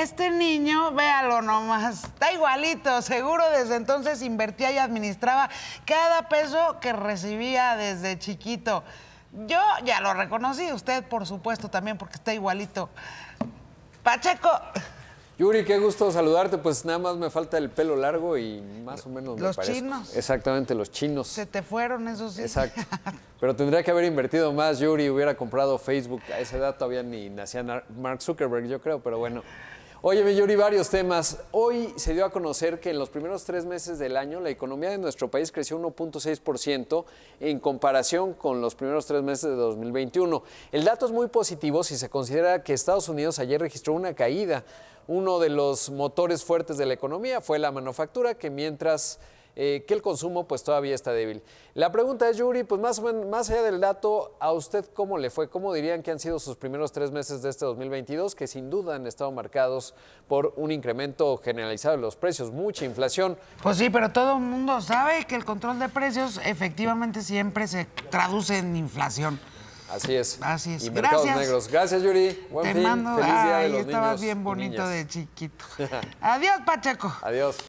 Este niño, véalo nomás, está igualito. Seguro desde entonces invertía y administraba cada peso que recibía desde chiquito. Yo ya lo reconocí, usted por supuesto también, porque está igualito. Pacheco. Yuri, qué gusto saludarte, pues nada más me falta el pelo largo y más o menos me parezco. Los chinos. Exactamente, los chinos. Se te fueron, eso sí. Exacto. Pero tendría que haber invertido más, Yuri, hubiera comprado Facebook. A esa edad todavía ni nacía Mark Zuckerberg, yo creo, pero bueno. Oye, Yuri, varios temas. Hoy se dio a conocer que en los primeros 3 meses del año la economía de nuestro país creció 1.6% en comparación con los primeros 3 meses de 2021. El dato es muy positivo si se considera que Estados Unidos ayer registró una caída. Uno de los motores fuertes de la economía fue la manufactura, que mientras que el consumo pues todavía está débil. La pregunta es, Yuri, pues más o menos, más allá del dato, ¿a usted cómo le fue? ¿Cómo dirían que han sido sus primeros 3 meses de este 2022? Que sin duda han estado marcados por un incremento generalizado de los precios, mucha inflación. Pues sí, pero todo el mundo sabe que el control de precios efectivamente siempre se traduce en inflación. Así es. Así es. Y mercados negros. Gracias, Yuri. Buen fin. Feliz día de los niños. Estabas bien bonito de chiquito. Adiós, Pacheco. Adiós.